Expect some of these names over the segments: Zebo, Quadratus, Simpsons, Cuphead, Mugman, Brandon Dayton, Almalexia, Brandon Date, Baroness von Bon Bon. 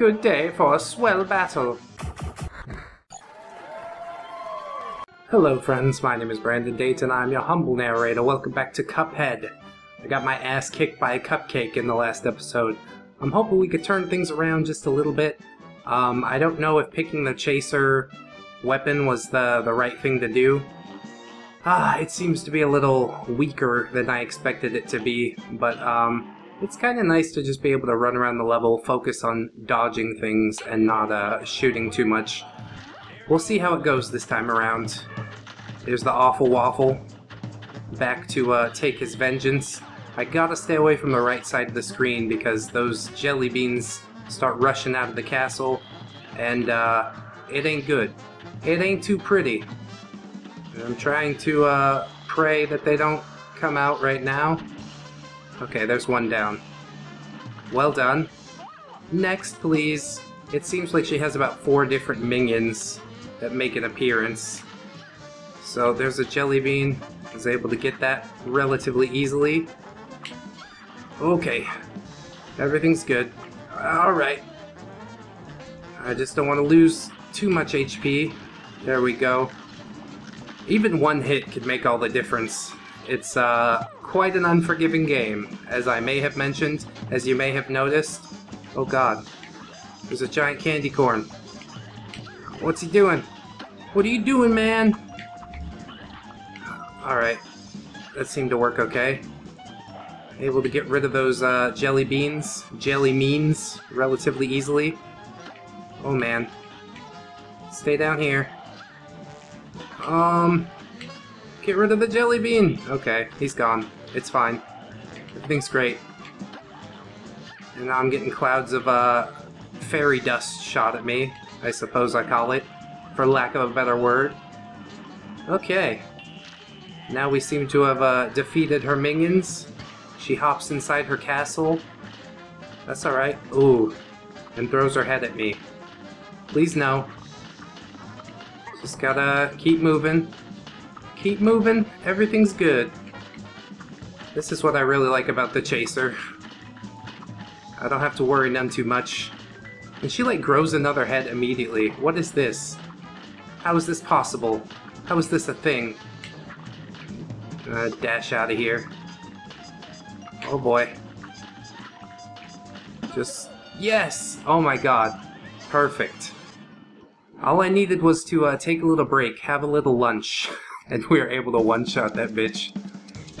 good day for a swell battle. Hello friends, my name is Brandon Date and I'm your humble narrator. Welcome back to Cuphead. I got my ass kicked by a cupcake in the last episode. I'm hoping we could turn things around just a little bit. I don't know if picking the chaser weapon was the right thing to do. It seems to be a little weaker than I expected it to be, but it's kind of nice to just be able to run around the level, focus on dodging things and not shooting too much. We'll see how it goes this time around. There's the awful waffle, back to take his vengeance. I gotta stay away from the right side of the screen because those jelly beans start rushing out of the castle, and it ain't good. It ain't too pretty. I'm trying to pray that they don't come out right now. Okay, there's one down. Well done. Next, please. It seems like she has about 4 different minions that make an appearance. So there's a jelly bean. I was able to get that relatively easily. Okay. Everything's good. Alright. I just don't want to lose too much HP. There we go. Even one hit could make all the difference. It's quite an unforgiving game, as I may have mentioned, as you may have noticed. Oh god. There's a giant candy corn. What's he doing? What are you doing, man? Alright. That seemed to work okay. Able to get rid of those jelly means, relatively easily. Oh man. Stay down here. Get rid of the jelly bean! Okay, he's gone. It's fine. Everything's great. And now I'm getting clouds of, fairy dust shot at me, I suppose I call it, for lack of a better word. Okay. Now we seem to have, defeated her minions. She hops inside her castle. That's alright. Ooh. And throws her head at me. Please no. Just gotta keep moving. Keep moving. Everything's good. This is what I really like about the chaser. I don't have to worry none too much. And she like grows another head immediately. What is this? How is this possible? How is this a thing? Dash out of here. Oh boy. Just... yes! Oh my god. Perfect. All I needed was to take a little break, have a little lunch, and we were able to one-shot that bitch.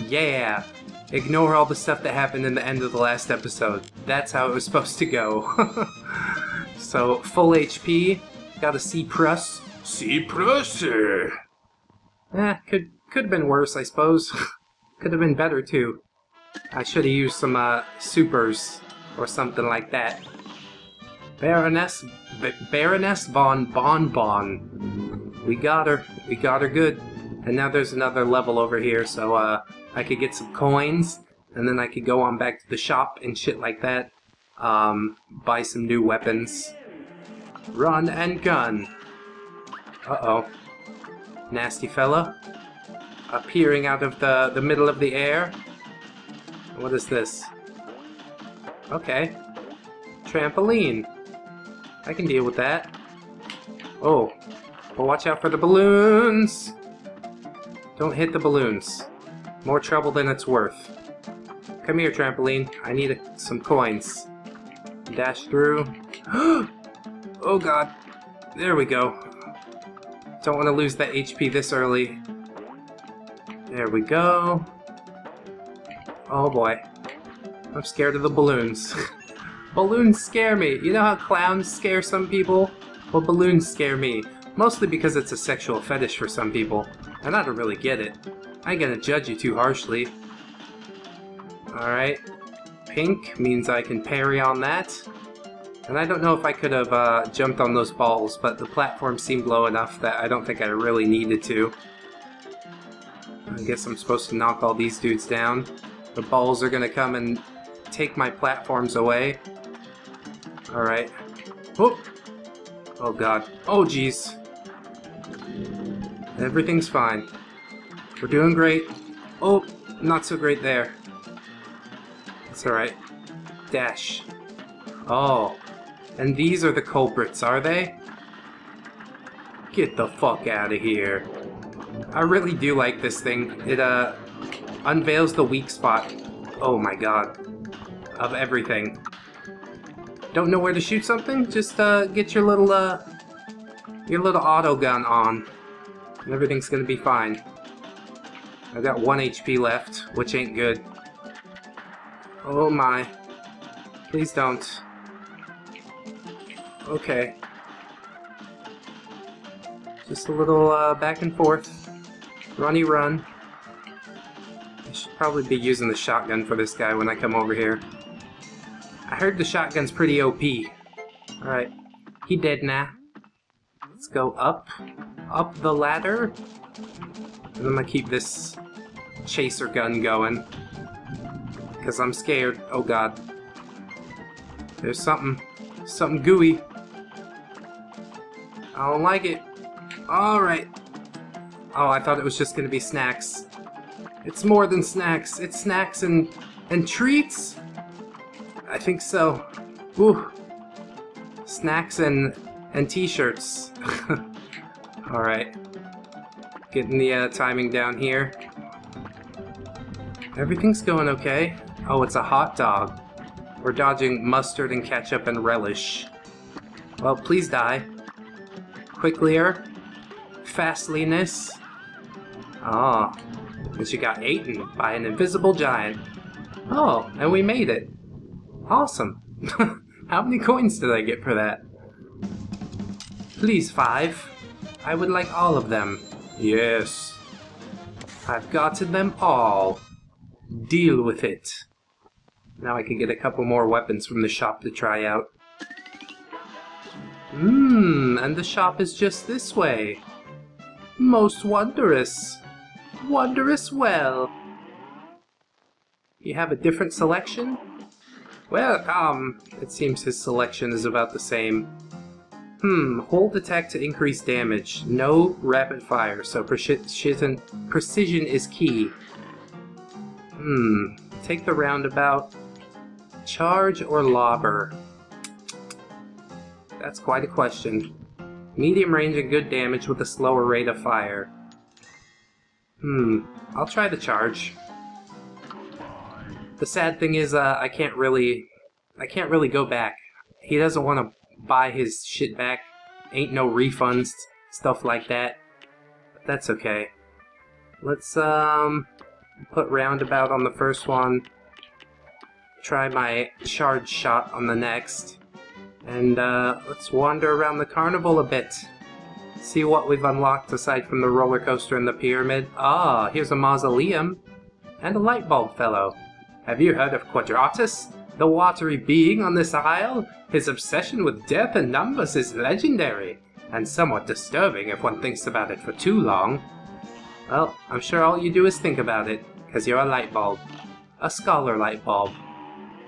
Yeah! Ignore all the stuff that happened in the end of the last episode. That's how it was supposed to go. So, full HP, got a C+. C+! Could have been worse, I suppose. Could have been better, too. I should have used some supers, or something like that. Baroness von Bon Bon. We got her. We got her good. And now there's another level over here, so I could get some coins, and then I could go on back to the shop and shit like that. Buy some new weapons. Run and gun. Uh-oh. Nasty fella. Appearing out of the middle of the air. What is this? Okay. Trampoline. I can deal with that. Oh, but watch out for the balloons! Don't hit the balloons. More trouble than it's worth. Come here, trampoline. I need some coins. Dash through. Oh god. There we go. Don't want to lose that HP this early. There we go. Oh boy. I'm scared of the balloons. Balloons scare me. You know how clowns scare some people? Well, balloons scare me. Mostly because it's a sexual fetish for some people. And I don't really get it. I ain't gonna judge you too harshly. Alright. Pink means I can parry on that. And I don't know if I could have jumped on those balls, but the platform seemed low enough that I don't think I really needed to. I guess I'm supposed to knock all these dudes down. The balls are gonna come and take my platforms away. Alright. Oh! Oh god. Oh jeez. Everything's fine. We're doing great. Oh, not so great there. It's alright. Dash. Oh. And these are the culprits, are they? Get the fuck out of here. I really do like this thing. It, unveils the weak spot. Oh my god. Of everything. Don't know where to shoot something? Just, get your little auto gun on. And everything's gonna be fine. I've got 1 HP left, which ain't good. Oh my. Please don't. Okay. Just a little back and forth. Runny run. I should probably be using the shotgun for this guy when I come over here. I heard the shotgun's pretty OP. Alright. He dead now. Let's go up. Up the ladder. And I'm gonna keep this chaser gun going. Because I'm scared. Oh god. There's something. Something gooey. I don't like it. Alright. Oh, I thought it was just gonna be snacks. It's more than snacks. It's snacks and treats? I think so. Ooh. Snacks and t-shirts. Alright. Getting the timing down here. Everything's going okay. Oh, it's a hot dog. We're dodging mustard and ketchup and relish. Well, please die. Quicklier. Fastliness. Ah, and she got eaten by an invisible giant. Oh, and we made it. Awesome. How many coins did I get for that? Please, 5. I would like all of them. Yes. I've gotten them all. Deal with it. Now I can get a couple more weapons from the shop to try out. Mmm, and the shop is just this way. Most wondrous. Wondrous well. You have a different selection? Welcome. It seems his selection is about the same. Hold attack to increase damage. No rapid fire, so precision is key. Take the roundabout. Charge or lobber? That's quite a question. Medium range and good damage with a slower rate of fire. I'll try the charge. The sad thing is, I can't really go back. He doesn't want to buy his shit back. Ain't no refunds, stuff like that. But that's okay. Let's put roundabout on the first one. Try my charge shot on the next. And let's wander around the carnival a bit. See what we've unlocked aside from the roller coaster and the pyramid. Ah, here's a mausoleum. And a light bulb fellow. Have you heard of Quadratus? The watery being on this isle? His obsession with death and numbers is legendary. And somewhat disturbing if one thinks about it for too long. Well, I'm sure all you do is think about it. Because you're a light bulb. A scholar light bulb.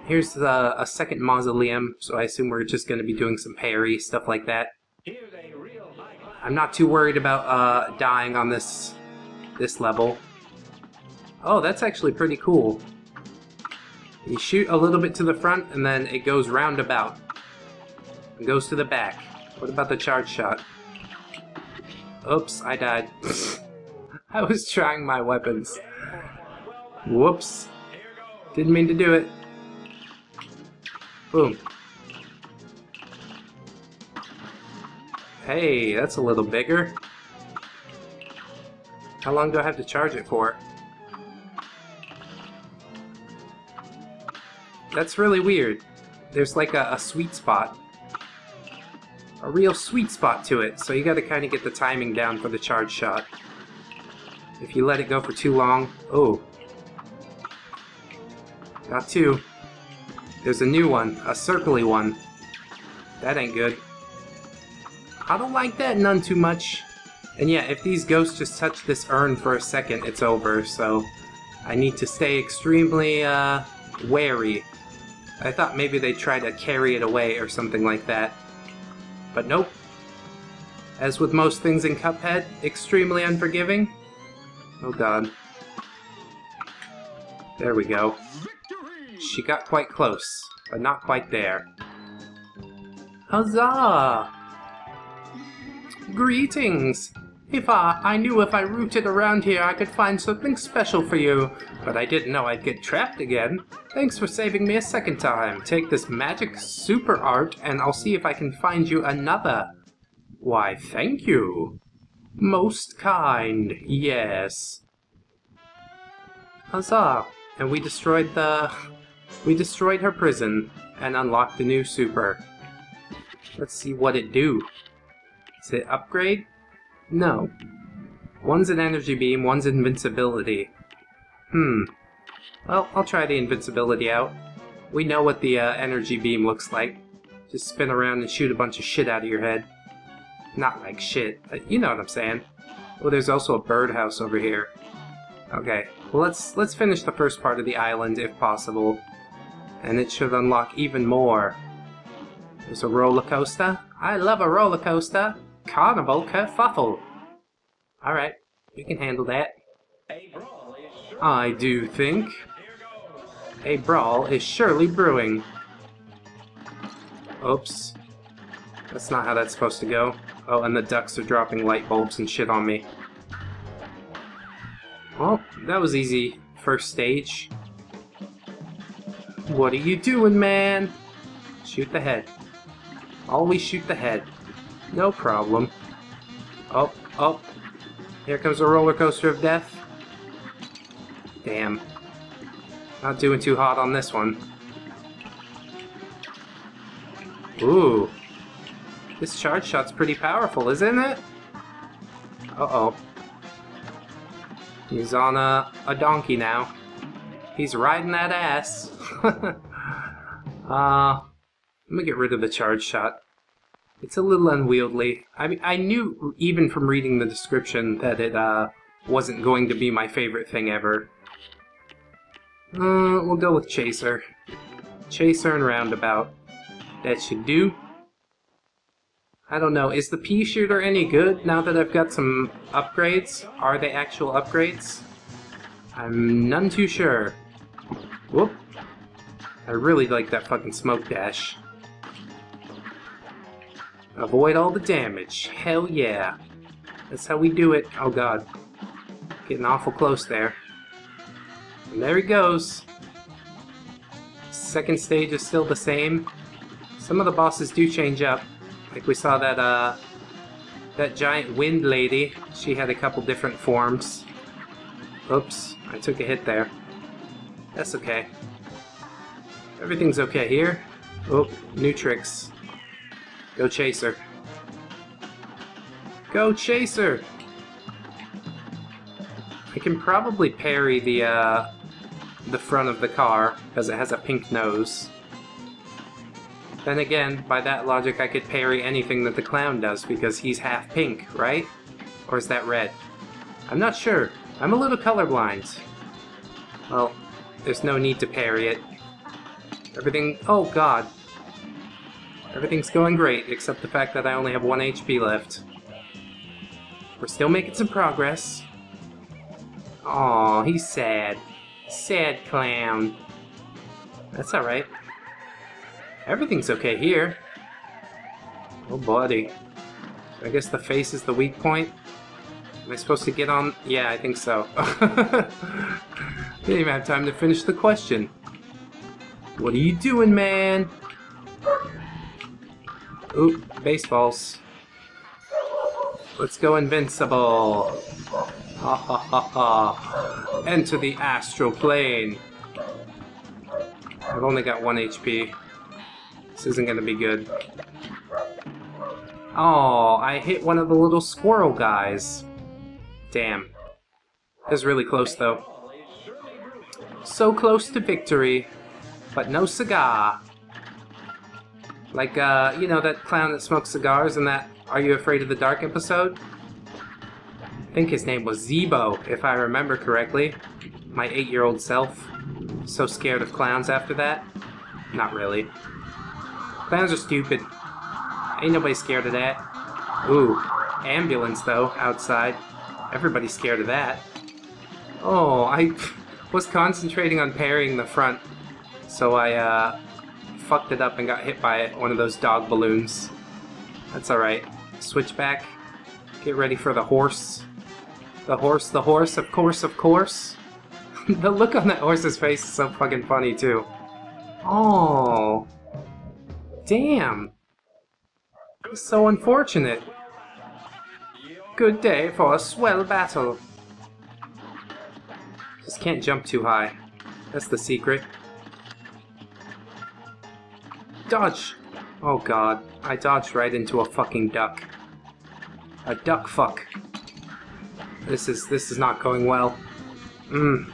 Here's a second mausoleum, so I assume we're just going to be doing some parry, stuff like that. I'm not too worried about dying on this level. Oh, that's actually pretty cool. You shoot a little bit to the front, and then it goes roundabout. It goes to the back. What about the charge shot? Oops, I died. I was trying my weapons. Whoops. Didn't mean to do it. Boom. Hey, that's a little bigger. How long do I have to charge it for? That's really weird. There's like a sweet spot. A real sweet spot to it, so you gotta kinda get the timing down for the charge shot. If you let it go for too long... Oh. Got 2. There's a new one, a circly one. That ain't good. I don't like that none too much. And yeah, if these ghosts just touch this urn for a second, it's over, so I need to stay extremely wary. I thought maybe they'd try to carry it away or something like that. But nope. As with most things in Cuphead, extremely unforgiving. Oh god. There we go. She got quite close, but not quite there. Huzzah! Greetings! I knew if I rooted around here I could find something special for you, but I didn't know I'd get trapped again. Thanks for saving me a second time. Take this magic super art and I'll see if I can find you another. Why, thank you. Most kind, yes. Huzzah! And we destroyed her prison and unlocked a new super. Let's see what it do. Does it upgrade? No. One's an energy beam, one's invincibility. Well, I'll try the invincibility out. We know what the energy beam looks like. Just spin around and shoot a bunch of shit out of your head. Not like shit, but you know what I'm saying. Oh, there's also a birdhouse over here. Okay, well let's finish the first part of the island if possible. And it should unlock even more. There's a roller coaster. I love a roller coaster. Carnival kerfuffle. Alright, we can handle that. I do think a brawl is surely brewing. Oops. That's not how that's supposed to go. Oh, and the ducks are dropping light bulbs and shit on me. Well, that was easy. First stage. What are you doing, man? Shoot the head. Always shoot the head. No problem. Oh, oh. Here comes a roller coaster of death. Damn. Not doing too hot on this one. Ooh. This charge shot's pretty powerful, isn't it? Uh-oh. He's on a donkey now. He's riding that ass. Let me get rid of the charge shot. It's a little unwieldy. I mean, I knew even from reading the description that it wasn't going to be my favorite thing ever. We'll go with Chaser. Chaser and Roundabout. That should do. I don't know, is the pea shooter any good now that I've got some upgrades? Are they actual upgrades? I'm none too sure. Whoop. I really like that fucking smoke dash. Avoid all the damage. Hell yeah. That's how we do it. Oh god. Getting awful close there. And there he goes. Second stage is still the same. Some of the bosses do change up. Like we saw that, that giant wind lady. She had a couple different forms. Oops, I took a hit there. That's okay. Everything's okay here. Oh, new tricks. Go Chaser. Go Chaser! I can probably parry the front of the car, because it has a pink nose. Then again, by that logic, I could parry anything that the clown does, because he's half pink, right? Or is that red? I'm not sure. I'm a little colorblind. Well, there's no need to parry it. Everything... oh god. Everything's going great, except the fact that I only have 1 HP left. We're still making some progress. Aw, he's sad. Sad clown. That's alright. Everything's okay here. Oh, buddy. I guess the face is the weak point. Am I supposed to get on? Yeah, I think so. Didn't even have time to finish the question. What are you doing, man? Ooh, baseballs. Let's go invincible. Ha ha ha ha. Enter the astral plane. I've only got 1 HP. This isn't gonna be good. Oh, I hit one of the little squirrel guys. Damn. That was really close though. So close to victory, but no cigar. Like, you know, that clown that smokes cigars in that Are You Afraid of the Dark episode? I think his name was Zebo, if I remember correctly. My 8-year-old self. So scared of clowns after that. Not really. Clowns are stupid. Ain't nobody scared of that. Ooh, ambulance though, outside. Everybody's scared of that. Oh, I was concentrating on parrying the front, so I fucked it up and got hit by one of those dog balloons. That's alright. Switch back. Get ready for the horse. The horse, of course. The look on that horse's face is so fucking funny, too. Oh. Damn. So unfortunate. Good day for a swell battle. Just can't jump too high. That's the secret. Dodge! Oh god, I dodged right into a fucking duck. A duck fuck. This is not going well. I'm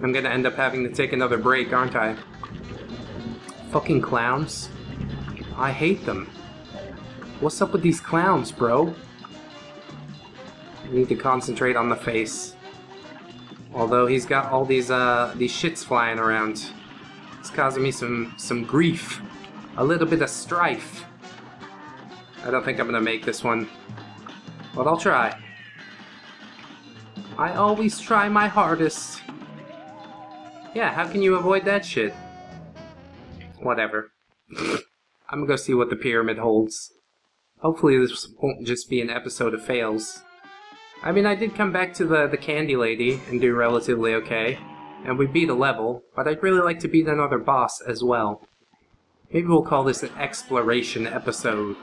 gonna end up having to take another break, aren't I? Fucking clowns. I hate them. What's up with these clowns, bro? I need to concentrate on the face. Although he's got all these shits flying around. It's causing me some grief. A little bit of strife. I don't think I'm gonna make this one. But I'll try. I always try my hardest. Yeah, how can you avoid that shit? Whatever. I'm gonna go see what the pyramid holds. Hopefully this won't just be an episode of fails. I mean, I did come back to the candy lady and do relatively okay, and we beat a level, but I'd really like to beat another boss as well. Maybe we'll call this an exploration episode.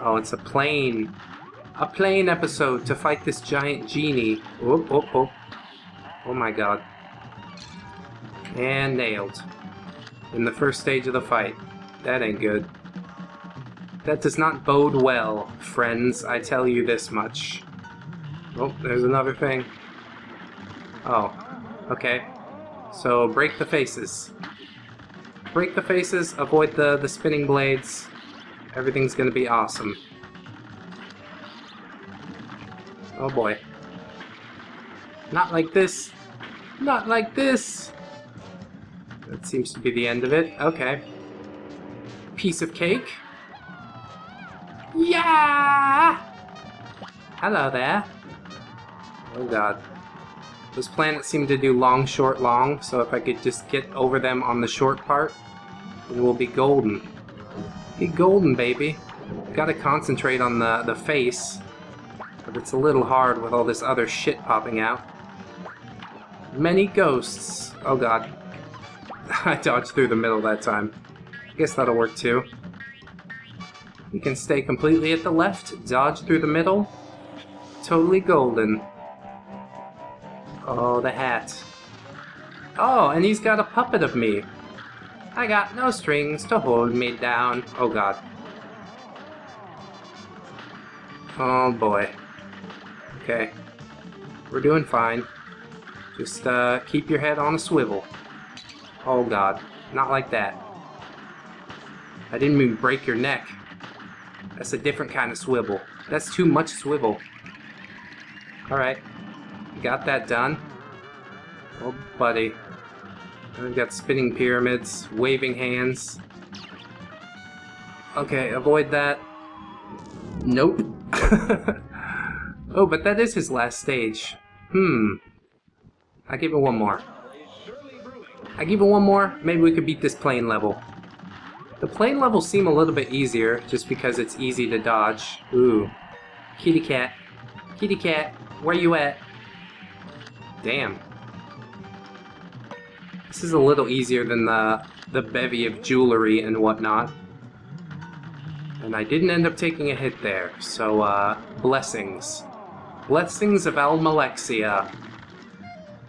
Oh, it's a plane. A plane episode to fight this giant genie. Oh, oh, oh. Oh my god. And nailed. In the first stage of the fight. That ain't good. That does not bode well, friends. I tell you this much. Oh, there's another thing. Oh, okay. So, break the faces. Break the faces, avoid the spinning blades. Everything's gonna be awesome. Oh boy. Not like this. Not like this! That seems to be the end of it. Okay. Piece of cake. Yeah! Hello there. Oh god. Those planets seem to do long, short, long, so if I could just get over them on the short part, then we'll be golden. Be golden, baby. Gotta concentrate on the face, but it's a little hard with all this other shit popping out. Many ghosts. Oh god. I dodged through the middle that time. I guess that'll work too. You can stay completely at the left, dodge through the middle. Totally golden. Oh, the hat. Oh, and he's got a puppet of me. I got no strings to hold me down. Oh god. Oh boy. Okay. We're doing fine. Just keep your head on a swivel. Oh god. Not like that. I didn't mean break your neck. That's a different kind of swivel. That's too much swivel. Alright. Got that done. Oh, buddy. I've got spinning pyramids, waving hands. Okay, avoid that. Nope. Oh, but that is his last stage. I give it one more. Maybe we could beat this plane level. The plane levels seem a little bit easier, just because it's easy to dodge. Ooh. Kitty cat. Kitty cat, where you at? Damn. This is a little easier than the bevy of jewelry and whatnot. And I didn't end up taking a hit there, so blessings. Blessings of Almalexia.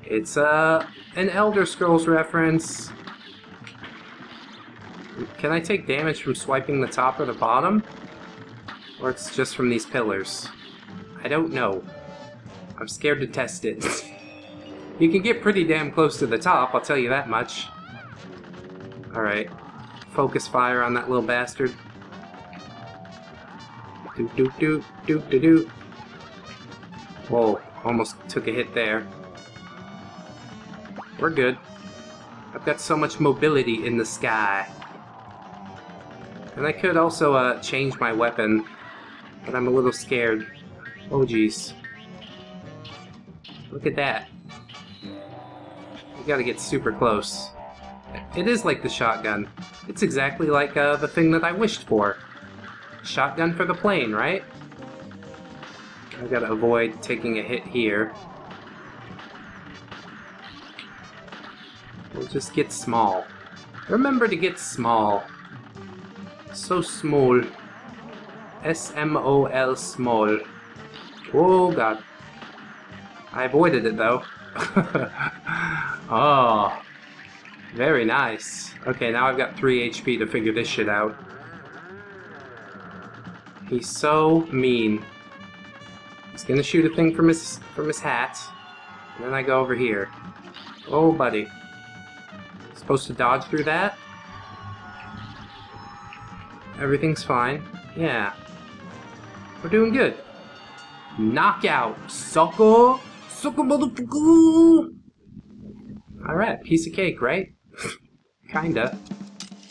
It's an Elder Scrolls reference. Can I take damage from swiping the top or the bottom? Or it's just from these pillars? I don't know. I'm scared to test it. You can get pretty damn close to the top, I'll tell you that much. Alright. Focus fire on that little bastard. Doot doot doot doot doot doot. Whoa, almost took a hit there. We're good. I've got so much mobility in the sky. And I could also change my weapon, but I'm a little scared. Oh jeez. Look at that. You gotta get super close. It is like the shotgun. It's exactly like the thing that I wished for. Shotgun for the plane, right? I've got to avoid taking a hit here. We'll just get small. Remember to get small. So small. S-M-O-L, small. Oh, God. I avoided it, though. Oh. Very nice. Okay, now I've got 3 HP to figure this shit out. He's so mean. He's gonna shoot a thing from his hat. And then I go over here. Oh, buddy. Supposed to dodge through that? Everything's fine. Yeah. We're doing good. Knockout, sucker! Sucker, motherfucker! Alright, piece of cake, right? Kinda.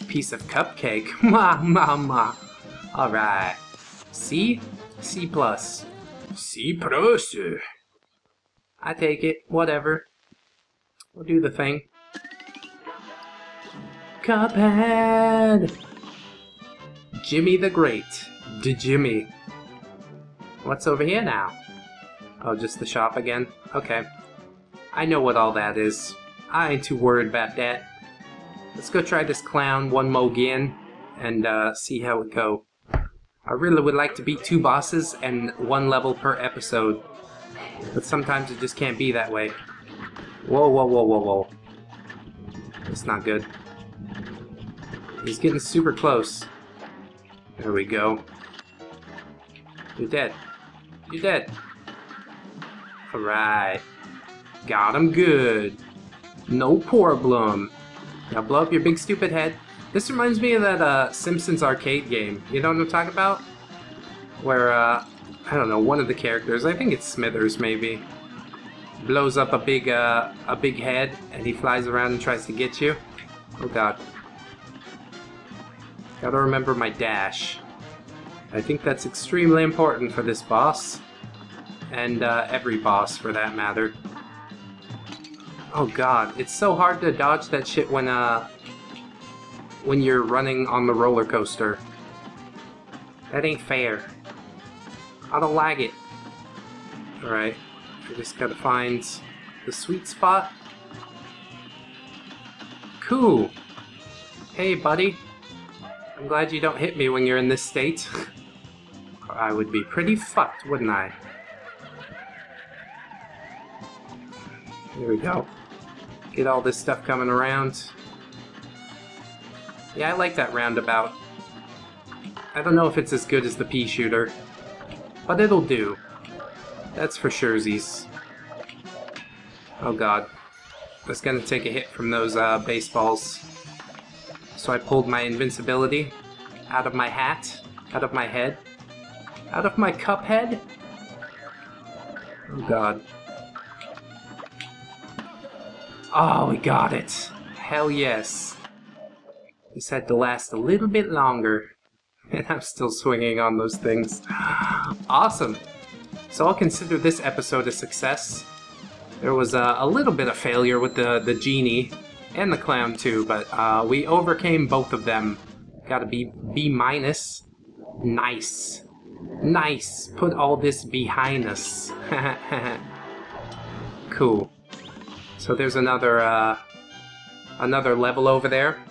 Piece of cupcake. Ma, ma, ma. Alright. C? C plus. C plus. I take it. Whatever. We'll do the thing. Cuphead! Jimmy the Great. De Jimmy. What's over here now? Oh, just the shop again? Okay. I know what all that is. I ain't too worried about that. Let's go try this clown one more again and see how it go. I really would like to beat 2 bosses and 1 level per episode. But sometimes it just can't be that way. Whoa, whoa, whoa, whoa, whoa. That's not good. He's getting super close. There we go. You're dead. You're dead. Alright. Got him good. No problem. Now blow up your big stupid head. This reminds me of that Simpsons arcade game. You know what I'm talking about? Where, I don't know, one of the characters, I think it's Smithers maybe, blows up a big head and he flies around and tries to get you. Oh god. Gotta remember my dash. I think that's extremely important for this boss. And every boss for that matter. Oh god, it's so hard to dodge that shit when you're running on the roller coaster. That ain't fair. I don't like it. Alright, I just gotta find the sweet spot. Cool. Hey buddy. I'm glad you don't hit me when you're in this state. I would be pretty fucked, wouldn't I? There we go. Get all this stuff coming around. Yeah, I like that roundabout. I don't know if it's as good as the pea shooter, but it'll do. That's for sure-sies. Oh god. That's gonna take a hit from those baseballs. So I pulled my invincibility out of my hat, out of my head, out of my cup head. Oh god. Oh, we got it. Hell yes. This had to last a little bit longer. And I'm still swinging on those things. Awesome. So I'll consider this episode a success. There was a little bit of failure with the genie and the clown too, but we overcame both of them. Gotta be B-. Nice. Nice. Put all this behind us. Cool. So there's another level over there.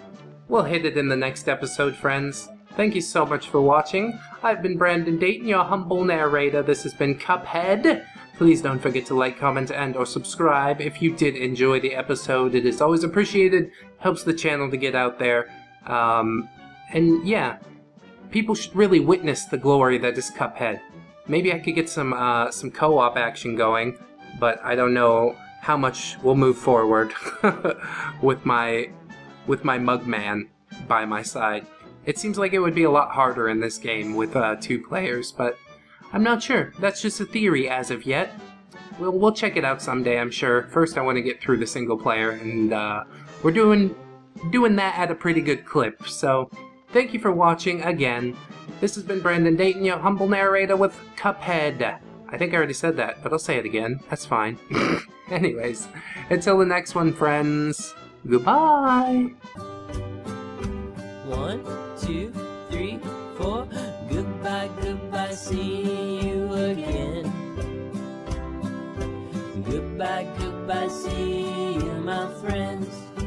We'll hit it in the next episode, friends. Thank you so much for watching. I've been Brandon Dayton, your humble narrator. This has been Cuphead. Please don't forget to like, comment, and or subscribe if you did enjoy the episode. It is always appreciated. Helps the channel to get out there. And yeah, people should really witness the glory that is Cuphead. Maybe I could get some co-op action going, but I don't know how much will move forward with my Mugman by my side. It seems like it would be a lot harder in this game with 2 players, but I'm not sure. That's just a theory as of yet. We'll check it out someday, I'm sure. First, I want to get through the single player, and we're doing that at a pretty good clip. So, thank you for watching again. This has been Brandon Dayton, your humble narrator with Cuphead. I think I already said that, but I'll say it again. That's fine. Anyways, until the next one, friends. Goodbye. 1, 2, 3, 4. Goodbye, goodbye, see you again. Goodbye, goodbye, see you, my friends.